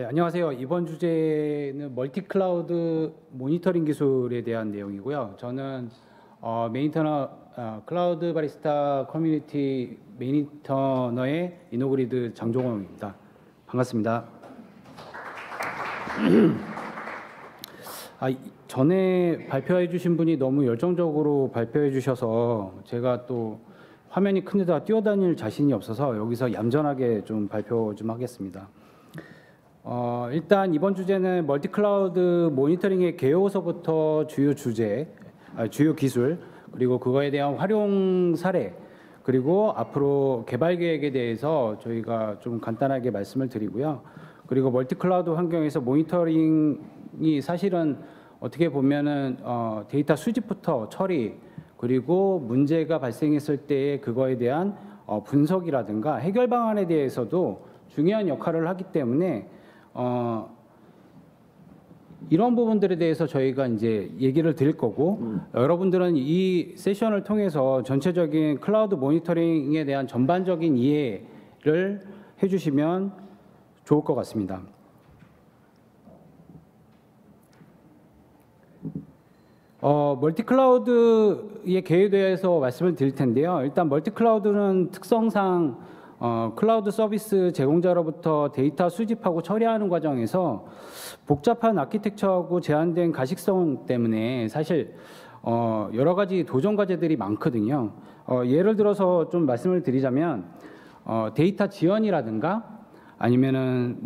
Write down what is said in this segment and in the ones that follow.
네, 안녕하세요. 이번 주제는 멀티클라우드 모니터링 기술에 대한 내용이고요. 저는 메인터너 클라우드 바리스타 커뮤니티 메인터너의 이노그리드 장종원입니다. 반갑습니다. 전에 발표해 주신 분이 너무 열정적으로 발표해 주셔서 제가 또 화면이 큰 데다 뛰어다닐 자신이 없어서 여기서 얌전하게 좀 발표 좀 하겠습니다. 일단 이번 주제는 멀티클라우드 모니터링의 개요서부터 주요 기술, 그리고 그거에 대한 활용 사례, 그리고 앞으로 개발 계획에 대해서 저희가 좀 간단하게 말씀을 드리고요. 그리고 멀티클라우드 환경에서 모니터링이 사실은 어떻게 보면은 데이터 수집부터 처리, 그리고 문제가 발생했을 때의 그거에 대한 분석이라든가 해결 방안에 대해서도 중요한 역할을 하기 때문에 이런 부분들에 대해서 저희가 이제 얘기를 드릴 거고, 여러분들은 이 세션을 통해서 전체적인 클라우드 모니터링에 대한 전반적인 이해를 해주시면 좋을 것 같습니다. 멀티클라우드의 개요에 대해서 말씀을 드릴 텐데요. 일단 멀티클라우드는 특성상 클라우드 서비스 제공자로부터 데이터 수집하고 처리하는 과정에서 복잡한 아키텍처하고 제한된 가식성 때문에 사실 여러 가지 도전 과제들이 많거든요. 예를 들어서 좀 말씀을 드리자면 데이터 지연이라든가 아니면은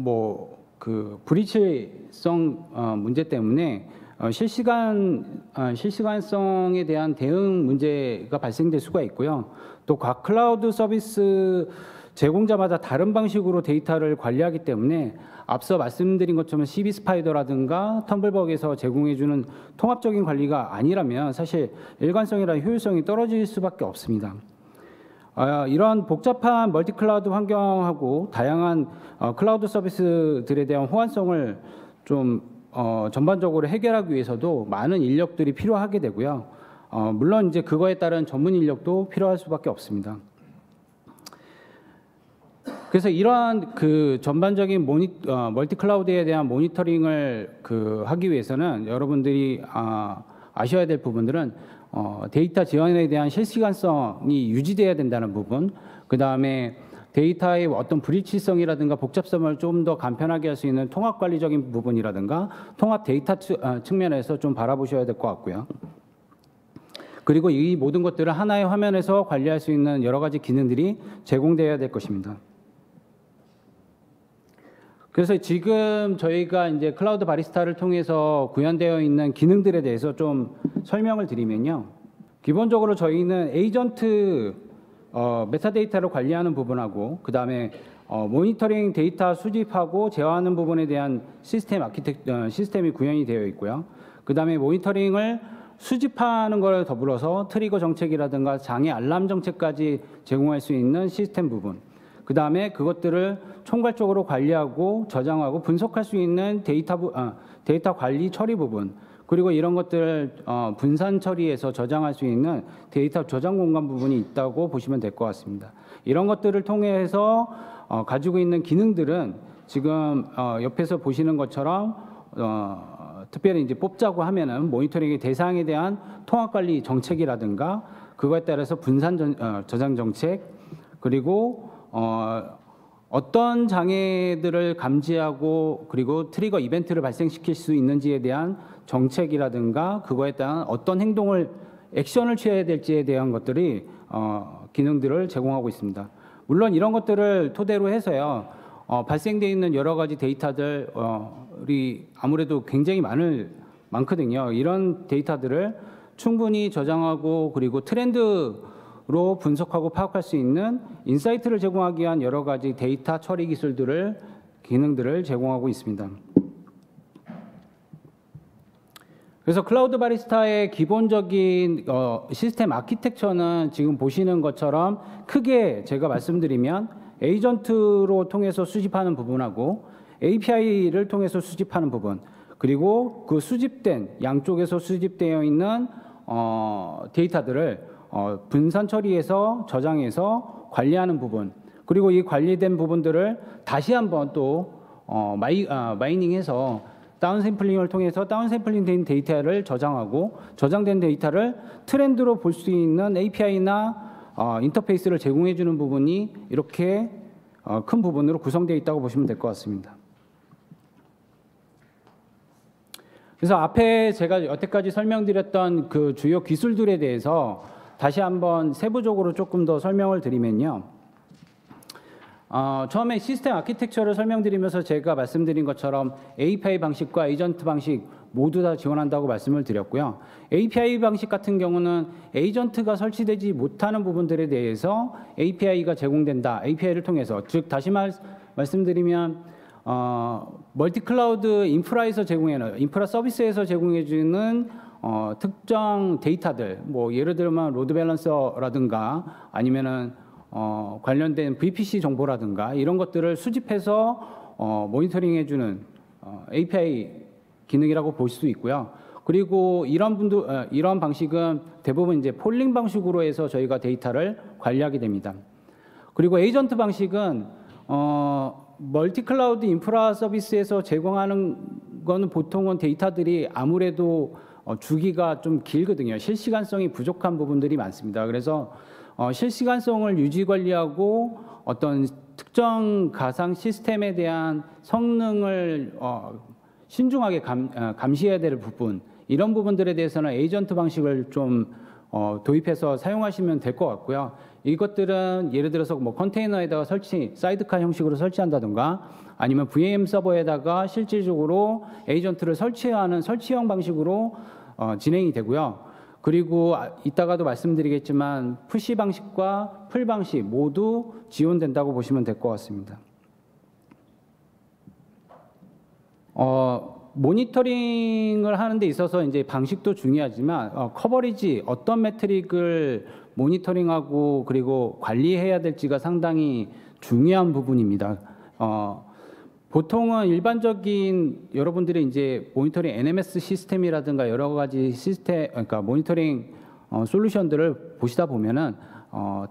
그 브리치성 문제 때문에 실시간성에 대한 대응 문제가 발생될 수가 있고요. 또 각 클라우드 서비스 제공자마다 다른 방식으로 데이터를 관리하기 때문에 앞서 말씀드린 것처럼 CB스파이더라든가 텀블벅에서 제공해주는 통합적인 관리가 아니라면 사실 일관성이나 효율성이 떨어질 수밖에 없습니다. 이런 복잡한 멀티클라우드 환경하고 다양한 클라우드 서비스들에 대한 호환성을 좀 전반적으로 해결하기 위해서도 많은 인력들이 필요하게 되고요. 물론 이제 그거에 따른 전문 인력도 필요할 수밖에 없습니다. 그래서 이러한 그 전반적인 멀티클라우드에 대한 모니터링을 하기 위해서는 여러분들이 아셔야 될 부분들은 데이터 지원에 대한 실시간성이 유지돼야 된다는 부분, 그 다음에 데이터의 어떤 불일치성이라든가 복잡성을 좀 더 간편하게 할 수 있는 통합관리적인 부분이라든가 통합 데이터 측면에서 좀 바라보셔야 될 것 같고요. 그리고 이 모든 것들을 하나의 화면에서 관리할 수 있는 여러 가지 기능들이 제공되어야 될 것입니다. 그래서 지금 저희가 이제 클라우드 바리스타를 통해서 구현되어 있는 기능들에 대해서 좀 설명을 드리면요. 기본적으로 저희는 에이전트 메타데이터를 관리하는 부분하고 그 다음에 모니터링 데이터 수집하고 제어하는 부분에 대한 시스템이 구현이 되어 있고요. 그 다음에 모니터링을 수집하는 것에 더불어서 트리거 정책이라든가 장애 알람 정책까지 제공할 수 있는 시스템 부분, 그 다음에 그것들을 총괄적으로 관리하고 저장하고 분석할 수 있는 데이터 관리 처리 부분, 그리고 이런 것들을 분산 처리해서 저장할 수 있는 데이터 저장 공간 부분이 있다고 보시면 될 것 같습니다. 이런 것들을 통해서 가지고 있는 기능들은 지금 옆에서 보시는 것처럼 특별히 이제 뽑자고 하면은 모니터링의 대상에 대한 통합관리 정책이라든가 그거에 따라서 분산 저장 정책, 그리고 어떤 장애들을 감지하고 그리고 트리거 이벤트를 발생시킬 수 있는지에 대한 정책이라든가 그거에 따른 어떤 액션을 취해야 될지에 대한 것들이 기능들을 제공하고 있습니다. 물론 이런 것들을 토대로 해서요, 발생되어 있는 여러 가지 데이터들이 아무래도 굉장히 많거든요. 이런 데이터들을 충분히 저장하고 그리고 트렌드로 분석하고 파악할 수 있는 인사이트를 제공하기 위한 여러 가지 데이터 처리 기능들을 제공하고 있습니다. 그래서 클라우드 바리스타의 기본적인 시스템 아키텍처는 지금 보시는 것처럼 크게 제가 말씀드리면 에이전트로 통해서 수집하는 부분하고 API를 통해서 수집하는 부분, 그리고 그 수집된 양쪽에서 수집되어 있는 데이터들을 분산 처리해서 저장해서 관리하는 부분, 그리고 이 관리된 부분들을 다시 한번 또 마이닝해서 다운샘플링을 통해서 다운샘플링 된 데이터를 저장하고 저장된 데이터를 트렌드로 볼 수 있는 API나 인터페이스를 제공해 주는 부분이 이렇게 큰 부분으로 구성되어 있다고 보시면 될 것 같습니다. 그래서 앞에 제가 여태까지 설명드렸던 그 주요 기술들에 대해서 다시 한번 세부적으로 조금 더 설명을 드리면요. 처음에 시스템 아키텍처를 설명드리면서 제가 말씀드린 것처럼 API 방식과 에이전트 방식 모두 다 지원한다고 말씀을 드렸고요. API 방식 같은 경우는 에이전트가 설치되지 못하는 부분들에 대해서 API가 제공된다. API를 통해서. 즉 다시 말씀드리면 멀티클라우드 인프라에서 제공해요. 인프라 서비스에서 제공해주는 특정 데이터들, 뭐 예를 들면 로드 밸런서라든가 아니면은 관련된 VPC 정보라든가 이런 것들을 수집해서 모니터링해주는 API 기능이라고 볼 수 있고요. 그리고 이런 방식은 대부분 이제 폴링 방식으로 해서 저희가 데이터를 관리하게 됩니다. 그리고 에이전트 방식은 멀티클라우드 인프라 서비스에서 제공하는 거는 보통은 데이터들이 아무래도 주기가 좀 길거든요. 실시간성이 부족한 부분들이 많습니다. 그래서 실시간성을 유지관리하고 어떤 특정 가상 시스템에 대한 성능을 신중하게 감시해야 될 부분, 이런 부분들에 대해서는 에이전트 방식을 좀 도입해서 사용하시면 될 것 같고요. 이것들은 예를 들어서 뭐 컨테이너에다가 사이드카 형식으로 설치한다든가 아니면 VM 서버에다가 실질적으로 에이전트를 설치하는 설치형 방식으로 진행이 되고요. 그리고 이따가도 말씀드리겠지만 푸시 방식과 풀 방식 모두 지원된다고 보시면 될 것 같습니다. 모니터링을 하는 데 있어서 이제 방식도 중요하지만 커버리지, 어떤 매트릭을 모니터링하고 그리고 관리해야 될지가 상당히 중요한 부분입니다. 보통은 일반적인 여러분들의 이제 모니터링 NMS 시스템이라든가 여러 가지 시스템, 그러니까 모니터링 솔루션들을 보시다 보면은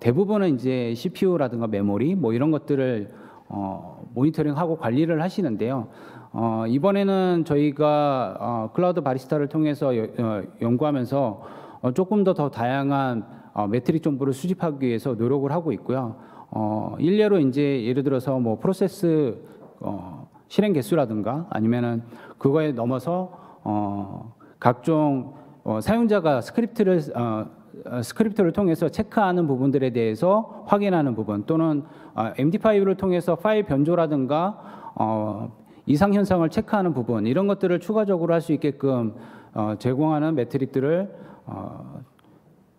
대부분은 이제 CPU라든가 메모리 뭐 이런 것들을 모니터링하고 관리를 하시는데요. 이번에는 저희가 클라우드 바리스타를 통해서 연구하면서 조금 더 다양한 매트릭 정보를 수집하기 위해서 노력을 하고 있고요. 일례로 이제 예를 들어서 뭐 프로세스 실행 개수라든가 아니면은 그거에 넘어서 각종 사용자가 스크립트를 통해서 체크하는 부분들에 대해서 확인하는 부분, 또는 MD5를 통해서 파일 변조라든가 이상 현상을 체크하는 부분, 이런 것들을 추가적으로 할 수 있게끔 제공하는 매트릭들을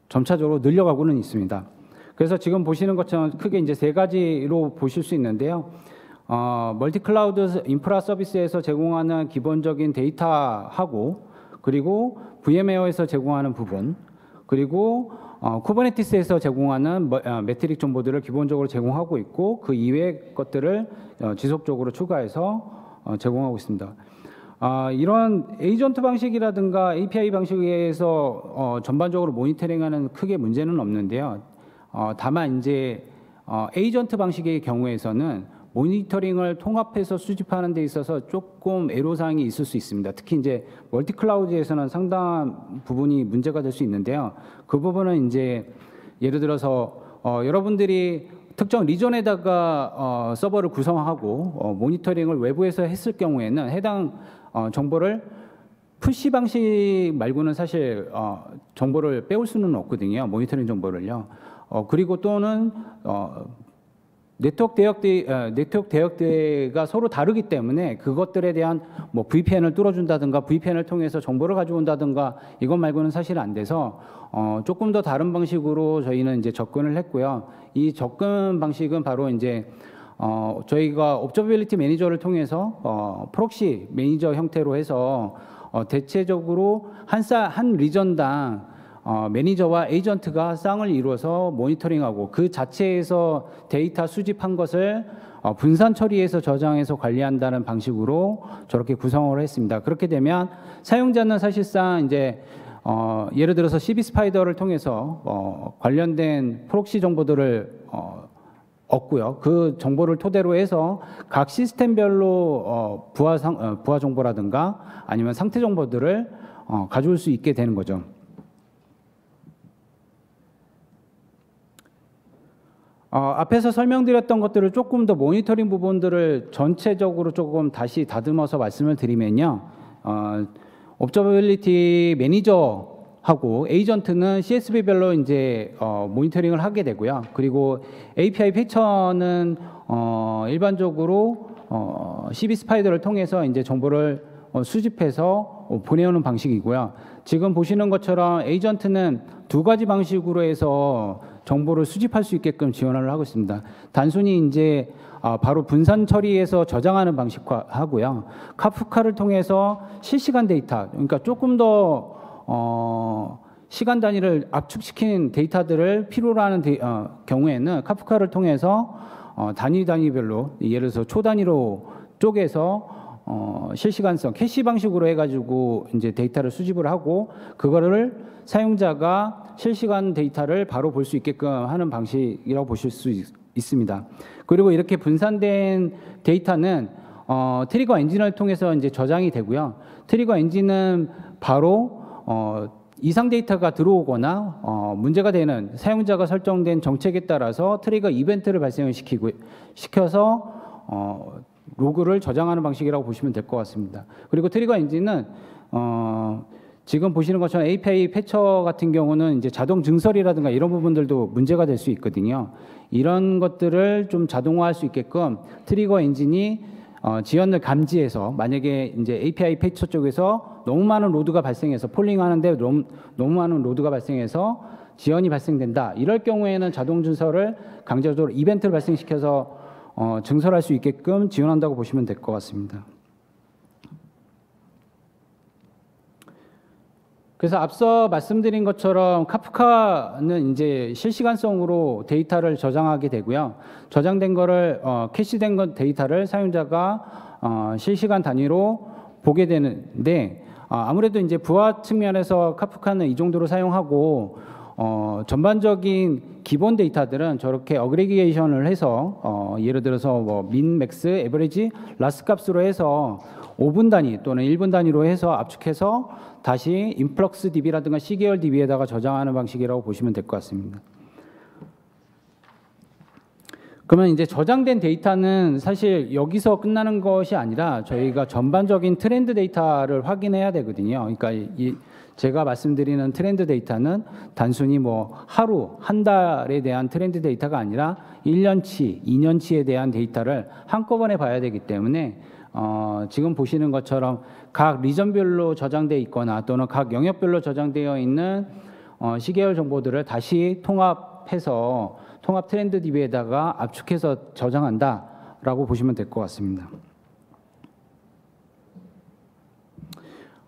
점차적으로 늘려가고는 있습니다. 그래서 지금 보시는 것처럼 크게 이제 세 가지로 보실 수 있는데요. 멀티클라우드 인프라 서비스에서 제공하는 기본적인 데이터하고, 그리고 VM웨어에서 제공하는 부분, 그리고 쿠버네티스에서 제공하는 매트릭 정보들을 기본적으로 제공하고 있고, 그 이외의 것들을 지속적으로 추가해서 제공하고 있습니다. 이런 에이전트 방식이라든가 API 방식에서 전반적으로 모니터링하는 크게 문제는 없는데요. 다만 이제 에이전트 방식의 경우에서는 모니터링을 통합해서 수집하는 데 있어서 조금 애로사항이 있을 수 있습니다. 특히 이제 멀티클라우드에서는 상당한 부분이 문제가 될 수 있는데요. 그 부분은 이제 예를 들어서 여러분들이 특정 리전에다가 서버를 구성하고 모니터링을 외부에서 했을 경우에는 해당 정보를 푸시 방식 말고는 사실 정보를 빼올 수는 없거든요. 모니터링 정보를요. 그리고 또는 네트워크 대역대가 서로 다르기 때문에 그것들에 대한 뭐 VPN을 뚫어준다든가 VPN을 통해서 정보를 가져온다든가 이것 말고는 사실 안 돼서 조금 더 다른 방식으로 저희는 이제 접근을 했고요. 이 접근 방식은 바로 이제 저희가 Observability 매니저를 통해서 Proxy 매니저 형태로 해서 대체적으로 한 리전당 매니저와 에이전트가 쌍을 이루어서 모니터링하고 그 자체에서 데이터 수집한 것을 분산 처리해서 저장해서 관리한다는 방식으로 저렇게 구성을 했습니다. 그렇게 되면 사용자는 사실상 이제 예를 들어서 CB 스파이더를 통해서 관련된 프록시 정보들을 얻고요. 그 정보를 토대로 해서 각 시스템별로 부하 정보라든가 아니면 상태 정보들을 가져올 수 있게 되는 거죠. 앞에서 설명드렸던 것들을 조금 더 모니터링 부분들을 전체적으로 조금 다시 다듬어서 말씀을 드리면요. 옵저버빌리티 매니저하고 에이전트는 CSV별로 이제 모니터링을 하게 되고요. 그리고 API 패처는 일반적으로 CB 스파이더를 통해서 이제 정보를 수집해서 보내오는 방식이고요. 지금 보시는 것처럼 에이전트는 두 가지 방식으로 해서 정보를 수집할 수 있게끔 지원을 하고 있습니다. 단순히 이제 바로 분산 처리해서 저장하는 방식화 하고요. 카프카를 통해서 실시간 데이터, 그러니까 조금 더 시간 단위를 압축시킨 데이터들을 필요로 하는 경우에는 카프카를 통해서 단위별로 예를 들어서 초 단위로 쪼개서 실시간성, 캐시 방식으로 해가지고 이제 데이터를 수집을 하고 그거를 사용자가 실시간 데이터를 바로 볼 수 있게끔 하는 방식이라고 보실 수 있습니다. 그리고 이렇게 분산된 데이터는 트리거 엔진을 통해서 이제 저장이 되고요. 트리거 엔진은 바로 이상 데이터가 들어오거나 문제가 되는 사용자가 설정된 정책에 따라서 트리거 이벤트를 발생시켜서 로그를 저장하는 방식이라고 보시면 될 것 같습니다. 그리고 트리거 엔진은 지금 보시는 것처럼 API 패처 같은 경우는 이제 자동 증설이라든가 이런 부분들도 문제가 될 수 있거든요. 이런 것들을 좀 자동화할 수 있게끔 트리거 엔진이 지연을 감지해서 만약에 이제 API 패처 쪽에서 너무 많은 로드가 발생해서 폴링하는데 너무 많은 로드가 발생해서 지연이 발생된다. 이럴 경우에는 자동 증설을 강제적으로 이벤트를 발생시켜서 증설할 수 있게끔 지원한다고 보시면 될 것 같습니다. 그래서 앞서 말씀드린 것처럼 카프카는 이제 실시간성으로 데이터를 저장하게 되고요. 저장된 거를 캐시된 데이터를 사용자가 실시간 단위로 보게 되는데 아무래도 이제 부하 측면에서 카프카는 이 정도로 사용하고 전반적인 기본 데이터들은 저렇게 어그리게이션을 해서 예를 들어서 뭐 민, 맥스, 에버리지, 라스 값으로 해서 5분 단위 또는 1분 단위로 해서 압축해서 다시 인플럭스 DB라든가 시계열 DB에다가 저장하는 방식이라고 보시면 될 것 같습니다. 그러면 이제 저장된 데이터는 사실 여기서 끝나는 것이 아니라 저희가 전반적인 트렌드 데이터를 확인해야 되거든요. 그러니까 제가 말씀드리는 트렌드 데이터는 단순히 뭐 하루, 한 달에 대한 트렌드 데이터가 아니라 1년치, 2년치에 대한 데이터를 한꺼번에 봐야 되기 때문에 지금 보시는 것처럼 각 리전별로 저장되어 있거나 또는 각 영역별로 저장되어 있는 시계열 정보들을 다시 통합해서 통합 트렌드 DB에다가 압축해서 저장한다라고 보시면 될 것 같습니다.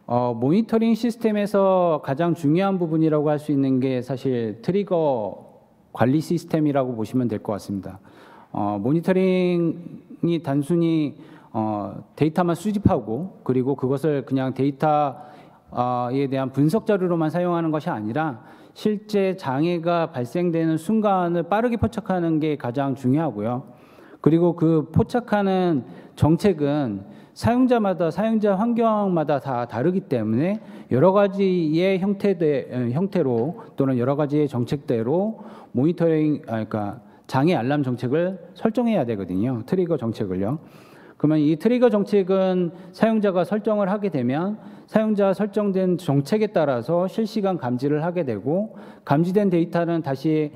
모니터링 시스템에서 가장 중요한 부분이라고 할 수 있는 게 사실 트리거 관리 시스템이라고 보시면 될 것 같습니다. 모니터링이 단순히 데이터만 수집하고 그리고 그것을 그냥 데이터에 대한 분석 자료로만 사용하는 것이 아니라 실제 장애가 발생되는 순간을 빠르게 포착하는 게 가장 중요하고요. 그리고 그 포착하는 정책은 사용자 환경마다 다 다르기 때문에 여러 가지의 형태로 또는 여러 가지의 정책대로 모니터링, 그러니까 장애 알람 정책을 설정해야 되거든요. 트리거 정책을요. 그러면 이 트리거 정책은 사용자가 설정을 하게 되면 사용자 설정된 정책에 따라서 실시간 감지를 하게 되고 감지된 데이터는 다시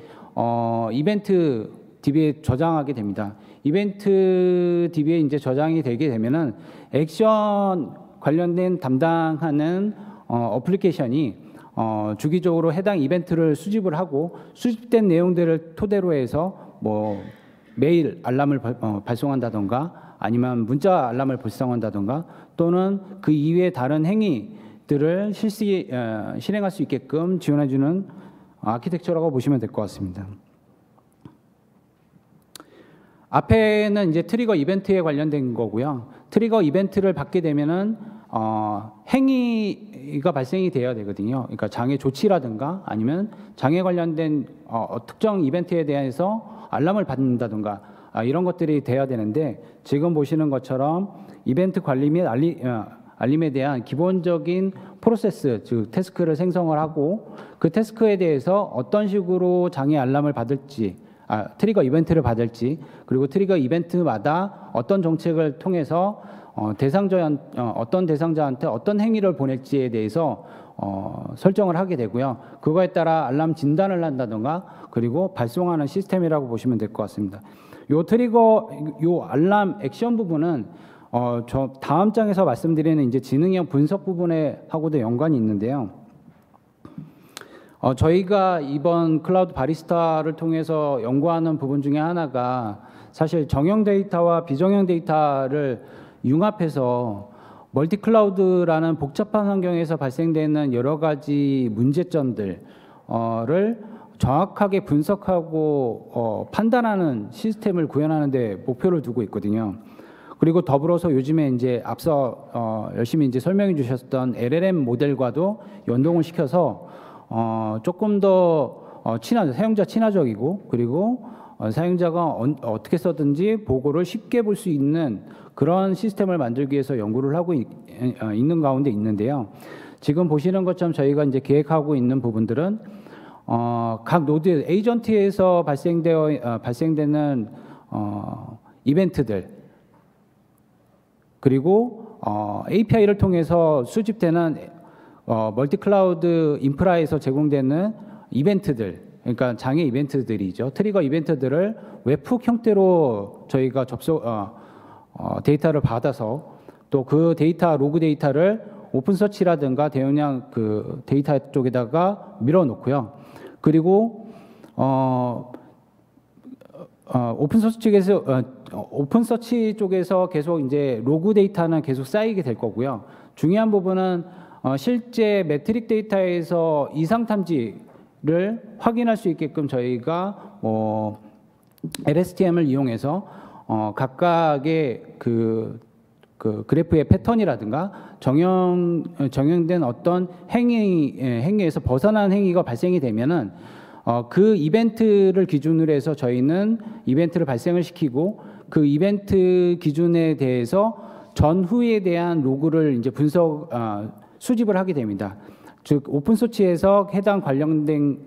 이벤트 DB에 저장하게 됩니다. 이벤트 DB에 이제 저장이 되게 되면은 액션 관련된 담당하는 어플리케이션이 주기적으로 해당 이벤트를 수집을 하고 수집된 내용들을 토대로 해서 뭐 메일 알람을 발송한다던가 아니면 문자 알람을 발송한다던가 또는 그 이외의 다른 행위들을 실행할 수 있게끔 지원해주는 아키텍처라고 보시면 될 것 같습니다. 앞에는 이제 트리거 이벤트에 관련된 거고요. 트리거 이벤트를 받게 되면은 행위가 발생이 되어야 되거든요. 그러니까 장애 조치라든가 아니면 장애 관련된 특정 이벤트에 대해서 알람을 받는다든가 이런 것들이 돼야 되는데, 지금 보시는 것처럼 이벤트 관리 및 알림에 대한 기본적인 프로세스, 즉 태스크를 생성을 하고, 그 태스크에 대해서 어떤 식으로 장애 알람을 받을지, 트리거 이벤트를 받을지, 그리고 트리거 이벤트마다 어떤 정책을 통해서 어떤 대상자한테 어떤 행위를 보낼지에 대해서 설정을 하게 되고요. 그거에 따라 알람 진단을 한다든가, 그리고 발송하는 시스템이라고 보시면 될 것 같습니다. 요 트리거, 요 알람 액션 부분은 저 다음 장에서 말씀드리는 이제 지능형 분석 부분에 하고도 연관이 있는데요. 저희가 이번 클라우드 바리스타를 통해서 연구하는 부분 중에 하나가, 사실 정형 데이터와 비정형 데이터를 융합해서 멀티 클라우드라는 복잡한 환경에서 발생되는 여러 가지 문제점들을 정확하게 분석하고 판단하는 시스템을 구현하는 데 목표를 두고 있거든요. 그리고 더불어서 요즘에 이제 앞서 열심히 이제 설명해 주셨던 LLM 모델과도 연동을 시켜서 조금 더 사용자 친화적이고, 그리고 사용자가 어떻게 써든지 보고를 쉽게 볼 수 있는 그런 시스템을 만들기 위해서 연구를 하고 있는 가운데 있는데요. 지금 보시는 것처럼 저희가 이제 계획하고 있는 부분들은 각 노드 에이전트에서 발생되는 이벤트들, 그리고 API를 통해서 수집되는 멀티 클라우드 인프라에서 제공되는 이벤트들, 그러니까 장애 이벤트들이죠. 트리거 이벤트들을 웹훅 형태로 저희가 데이터를 받아서, 또 그 로그 데이터를 오픈서치라든가 대용량 그 데이터 쪽에다가 밀어놓고요. 그리고 오픈서치 쪽에서 계속 이제 로그 데이터는 계속 쌓이게 될 거고요. 중요한 부분은 실제 매트릭 데이터에서 이상 탐지를 확인할 수 있게끔 저희가 LSTM을 이용해서 각각의 그 그래프의 패턴이라든가 정형된 어떤 행위에서 벗어난 행위가 발생이 되면은 그 이벤트를 기준으로 해서 저희는 이벤트를 발생을 시키고, 그 이벤트 기준에 대해서 전후에 대한 로그를 이제 수집을 하게 됩니다. 즉 오픈소치에서 해당 관련된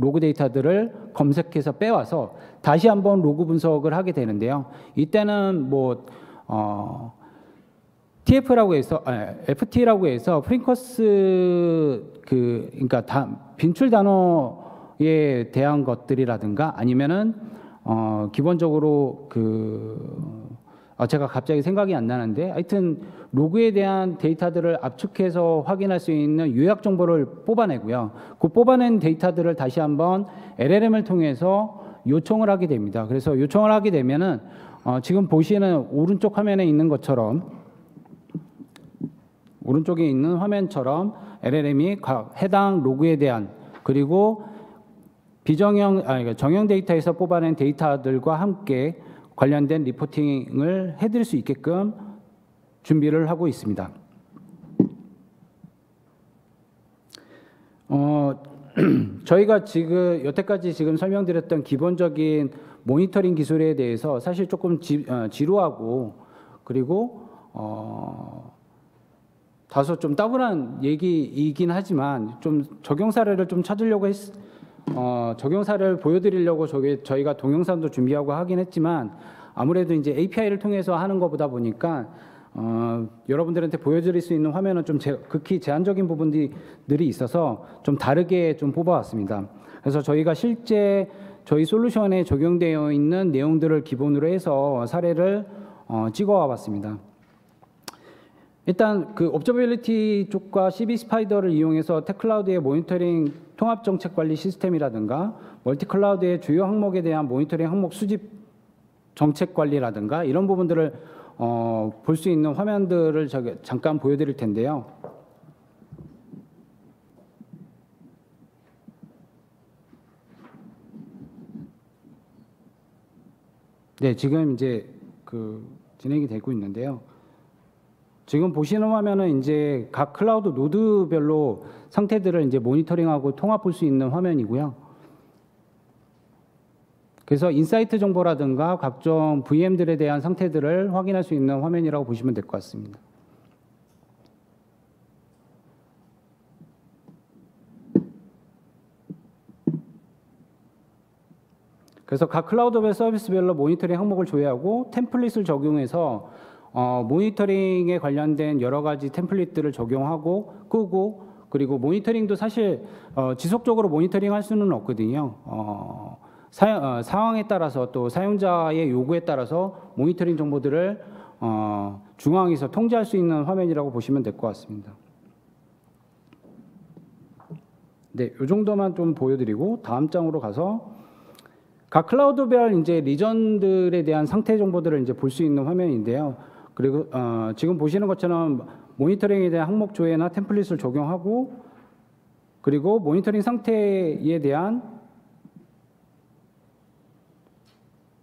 로그 데이터들을 검색해서 빼와서 다시 한번 로그 분석을 하게 되는데요. 이때는 FT라고 해서 빈출 단어에 대한 것들이라든가, 아니면은 기본적으로 제가 갑자기 생각이 안 나는데, 하여튼 로그에 대한 데이터들을 압축해서 확인할 수 있는 요약 정보를 뽑아내고요. 그 뽑아낸 데이터들을 다시 한번 LLM을 통해서 요청을 하게 됩니다. 그래서 요청을 하게 되면은 지금 보시는 오른쪽에 있는 화면처럼 LLM이 해당 로그에 대한, 그리고 정형 데이터에서 뽑아낸 데이터들과 함께 관련된 리포팅을 해드릴 수 있게끔 준비를 하고 있습니다. 저희가 여태까지 설명드렸던 기본적인 모니터링 기술에 대해서 사실 조금 지루하고, 그리고 다소 좀 따분한 얘기이긴 하지만, 좀 적용 사례를 좀 찾으려고 적용 사례를 보여드리려고 저희가 동영상도 준비하고 하긴 했지만, 아무래도 이제 API를 통해서 하는 것보다 보니까 여러분들한테 보여드릴 수 있는 화면은 좀 극히 제한적인 부분들이 있어서 좀 다르게 좀 뽑아왔습니다. 그래서 저희가 실제 저희 솔루션에 적용되어 있는 내용들을 기본으로 해서 사례를 찍어와봤습니다. 일단 그 옵저버빌리티 쪽과 CB 스파이더를 이용해서 테클라우드의 모니터링 통합 정책 관리 시스템이라든가, 멀티 클라우드의 주요 항목에 대한 모니터링 항목 수집 정책 관리라든가, 이런 부분들을 볼 수 있는 화면들을 잠깐 보여드릴 텐데요. 네, 지금 이제 진행이 되고 있는데요. 지금 보시는 화면은 이제 각 클라우드 노드별로 상태들을 이제 모니터링하고 통합 볼 수 있는 화면이고요. 그래서 인사이트 정보라든가 각종 VM들에 대한 상태들을 확인할 수 있는 화면이라고 보시면 될 것 같습니다. 그래서 각 클라우드별 서비스별로 모니터링 항목을 조회하고 템플릿을 적용해서 모니터링에 관련된 여러 가지 템플릿들을 적용하고 끄고, 그리고 모니터링도 사실 지속적으로 모니터링 할 수는 없거든요. 상황에 따라서 또 사용자의 요구에 따라서 모니터링 정보들을 중앙에서 통제할 수 있는 화면이라고 보시면 될 것 같습니다. 네, 이 정도만 좀 보여드리고 다음 장으로 가서 각 클라우드별 이제 리전들에 대한 상태 정보들을 이제 볼 수 있는 화면인데요. 그리고 지금 보시는 것처럼 모니터링에 대한 항목 조회나 템플릿을 적용하고, 그리고 모니터링 상태에 대한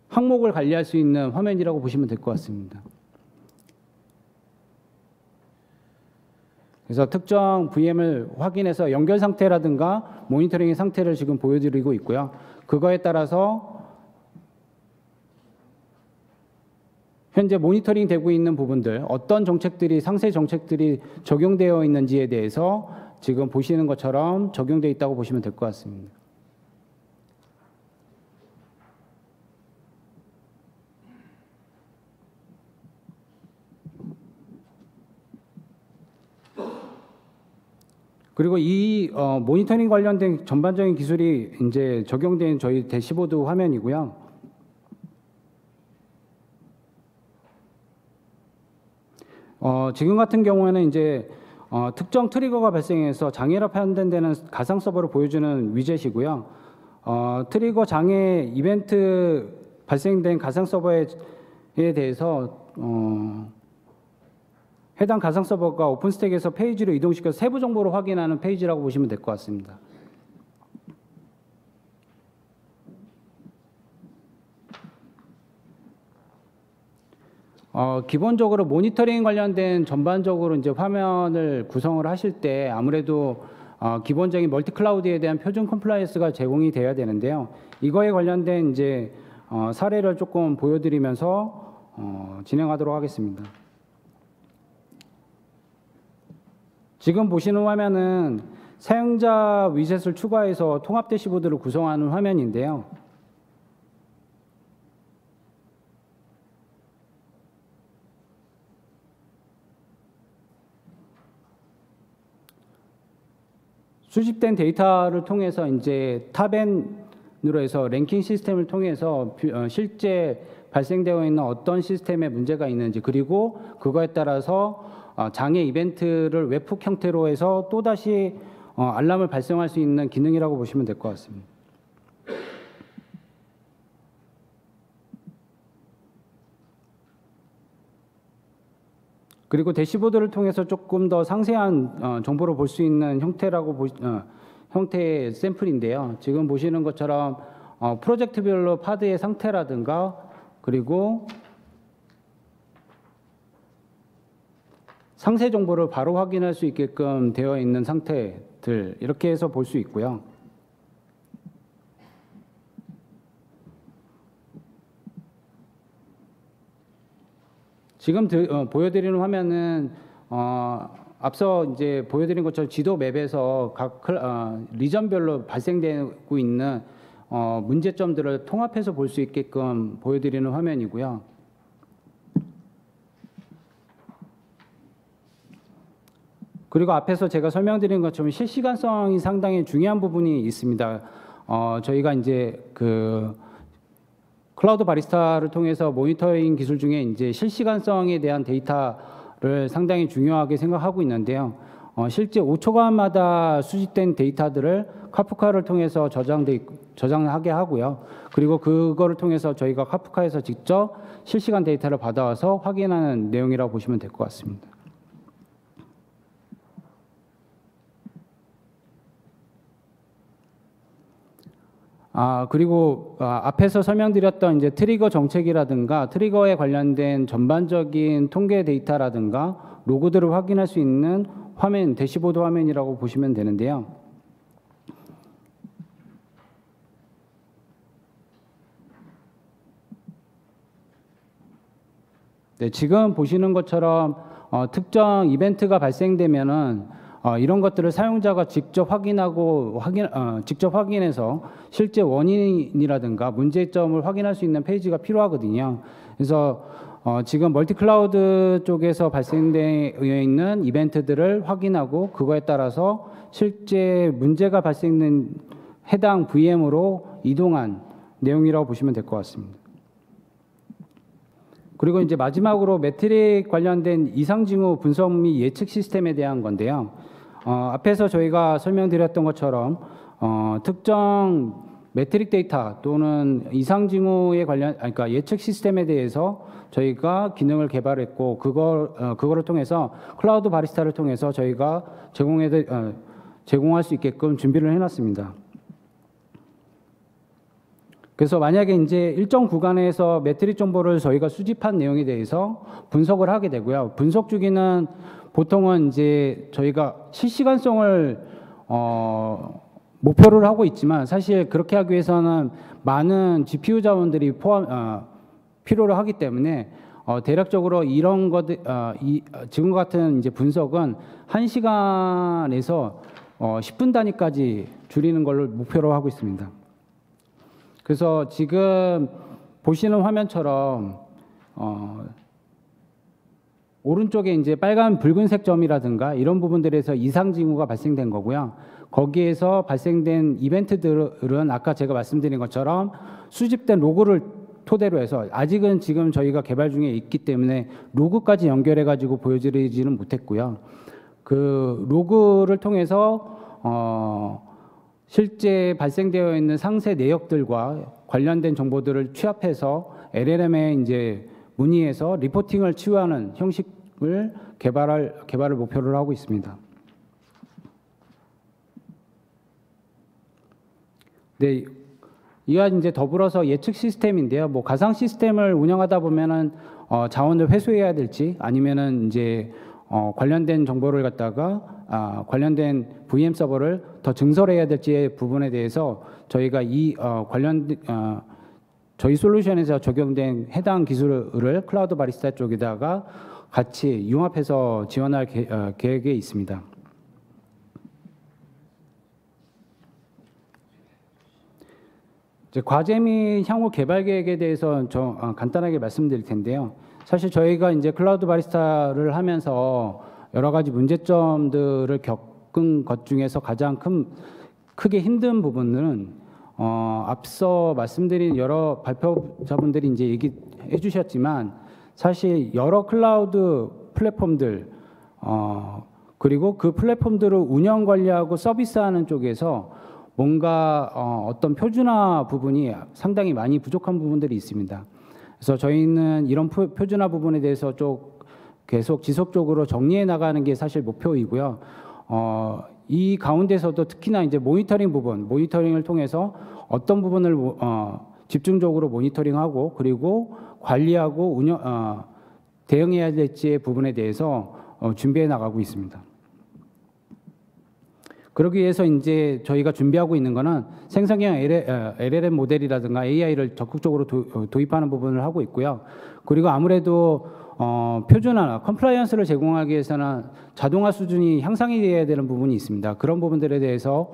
항목을 관리할 수 있는 화면이라고 보시면 될 것 같습니다. 그래서 특정 VM을 확인해서 연결 상태라든가 모니터링의 상태를 지금 보여드리고 있고요. 그거에 따라서 현재 모니터링 되고 있는 부분들, 어떤 정책들이, 상세 정책들이 적용되어 있는지에 대해서 지금 보시는 것처럼 적용되어 있다고 보시면 될 것 같습니다. 그리고 이 모니터링 관련된 전반적인 기술이 이제 적용된 저희 대시보드 화면이고요. 지금 같은 경우에는 이제 특정 트리거가 발생해서 장애로 판단되는 가상 서버를 보여주는 위젯이고요. 트리거 장애 이벤트 발생된 가상 서버에 대해서 해당 가상 서버가 오픈스택에서 페이지로 이동시켜서 세부 정보를 확인하는 페이지라고 보시면 될 것 같습니다. 기본적으로 모니터링 관련된 전반적으로 이제 화면을 구성을 하실 때 아무래도 기본적인 멀티 클라우드에 대한 표준 컴플라이언스가 제공이 되어야 되는데요. 이거에 관련된 이제 사례를 조금 보여드리면서 진행하도록 하겠습니다. 지금 보시는 화면은 사용자 위젯을 추가해서 통합 대시보드를 구성하는 화면인데요. 수집된 데이터를 통해서 이제 탑엔으로 해서 랭킹 시스템을 통해서 실제 발생되어 있는 어떤 시스템에 문제가 있는지, 그리고 그거에 따라서 장애 이벤트를 웹훅 형태로 해서 또다시 알람을 발송할 수 있는 기능이라고 보시면 될 것 같습니다. 그리고 대시보드를 통해서 조금 더 상세한 정보를 볼 수 있는 형태의 샘플인데요. 지금 보시는 것처럼 프로젝트별로 파드의 상태라든가, 그리고 상세 정보를 바로 확인할 수 있게끔 되어 있는 상태들, 이렇게 해서 볼 수 있고요. 지금 보여드리는 화면은 앞서 이제 보여드린 것처럼 지도 맵에서 각 리전별로 발생되고 있는 문제점들을 통합해서 볼 수 있게끔 보여드리는 화면이고요. 그리고 앞에서 제가 설명드린 것처럼 실시간성이 상당히 중요한 부분이 있습니다. 저희가 이제 그 클라우드 바리스타를 통해서 모니터링 기술 중에 이제 실시간성에 대한 데이터를 상당히 중요하게 생각하고 있는데요. 실제 5초간마다 수집된 데이터들을 카프카를 통해서 저장하게 하고요. 그리고 그거를 통해서 저희가 카프카에서 직접 실시간 데이터를 받아와서 확인하는 내용이라고 보시면 될 것 같습니다. 그리고 앞에서 설명드렸던 이제 트리거 정책이라든가 트리거에 관련된 전반적인 통계 데이터라든가 로그들을 확인할 수 있는 화면, 대시보드 화면이라고 보시면 되는데요. 네, 지금 보시는 것처럼 특정 이벤트가 발생되면은 이런 것들을 사용자가 직접 확인해서 실제 원인이라든가 문제점을 확인할 수 있는 페이지가 필요하거든요. 그래서 지금 멀티클라우드 쪽에서 발생되어 있는 이벤트들을 확인하고 그거에 따라서 실제 문제가 발생된 해당 VM으로 이동한 내용이라고 보시면 될 것 같습니다. 그리고 이제 마지막으로 매트릭 관련된 이상징후 분석 및 예측 시스템에 대한 건데요. 앞에서 저희가 설명드렸던 것처럼 특정 매트릭 데이터 또는 이상징후에 관련, 그러니까 예측 시스템에 대해서 저희가 기능을 개발했고 그거를 통해서 클라우드 바리스타를 통해서 저희가 제공할 수 있게끔 준비를 해놨습니다. 그래서 만약에 이제 일정 구간에서 매트릭 정보를 저희가 수집한 내용에 대해서 분석을 하게 되고요. 분석 주기는 보통은 이제 저희가 실시간성을 목표를 하고 있지만 사실 그렇게 하기 위해서는 많은 GPU 자원들이 필요로 하기 때문에 대략적으로 이런 것들 지금 같은 이제 분석은 1시간에서 10분 단위까지 줄이는 걸로 목표로 하고 있습니다. 그래서 지금 보시는 화면처럼 오른쪽에 이제 빨간 붉은색 점이라든가 이런 부분들에서 이상징후가 발생된 거고요. 거기에서 발생된 이벤트들은 아까 제가 말씀드린 것처럼 수집된 로그를 토대로 해서 아직은 지금 저희가 개발 중에 있기 때문에 로그까지 연결해 가지고 보여드리지는 못했고요. 그 로그를 통해서 실제 발생되어 있는 상세 내역들과 관련된 정보들을 취합해서 LLM에 이제 문의해서 리포팅을 치유하는 형식을 개발을 목표로 하고 있습니다. 네, 이와 이제 더불어서 예측 시스템인데요. 뭐 가상 시스템을 운영하다 보면은 자원을 회수해야 될지 아니면은 이제 관련된 정보를 갖다가 관련된 VM 서버를 더 증설해야 될지의 부분에 대해서 저희가 이 저희 솔루션에서 적용된 해당 기술을 클라우드 바리스타 쪽에다가 같이 융합해서 지원할 계획에 있습니다. 이제 과제 및 향후 개발 계획에 대해서 간단하게 말씀드릴 텐데요. 사실 저희가 이제 클라우드 바리스타를 하면서 여러 가지 문제점들을 겪은 것 중에서 가장 크게 힘든 부분은 앞서 말씀드린 여러 발표자분들이 이제 얘기해 주셨지만 사실 여러 클라우드 플랫폼들 그리고 그 플랫폼들을 운영 관리하고 서비스하는 쪽에서 뭔가 어떤 표준화 부분이 상당히 많이 부족한 부분들이 있습니다. 그래서 저희는 이런 표준화 부분에 대해서 계속 지속적으로 정리해 나가는 게 사실 목표이고요. 이 가운데서도 특히나 이제 모니터링을 통해서 어떤 부분을 집중적으로 모니터링하고 그리고 관리하고 대응해야 될지의 부분에 대해서 준비해 나가고 있습니다. 그러기 위해서 이제 저희가 준비하고 있는 거는 생성형 LLM 모델이라든가 AI를 적극적으로 도입하는 부분을 하고 있고요. 그리고 아무래도 표준화나 컴플라이언스를 제공하기 위해서는 자동화 수준이 향상이 되어야 되는 부분이 있습니다. 그런 부분들에 대해서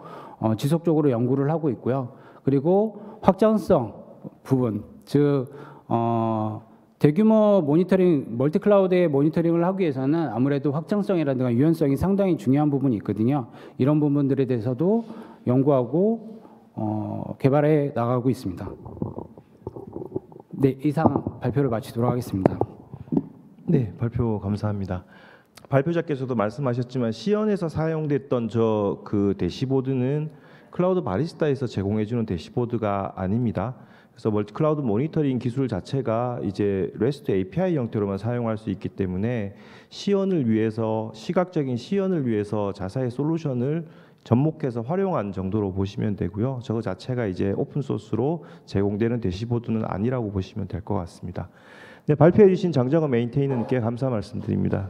지속적으로 연구를 하고 있고요. 그리고 확장성 부분, 즉 대규모 모니터링, 멀티클라우드의 모니터링을 하기 위해서는 아무래도 확장성이라든가 유연성이 상당히 중요한 부분이 있거든요. 이런 부분들에 대해서도 연구하고 개발해 나가고 있습니다. 네, 이상 발표를 마치도록 하겠습니다. 네, 발표 감사합니다. 발표자께서도 말씀하셨지만 시연에서 사용됐던 그 대시보드는 클라우드 바리스타에서 제공해주는 대시보드가 아닙니다. 그래서 멀티클라우드 모니터링 기술 자체가 이제 REST API 형태로만 사용할 수 있기 때문에 시각적인 시연을 위해서 자사의 솔루션을 접목해서 활용한 정도로 보시면 되고요. 저거 자체가 이제 오픈소스로 제공되는 대시보드는 아니라고 보시면 될 것 같습니다. 네, 발표해 주신 장정원 메인테이너님께 감사 말씀드립니다.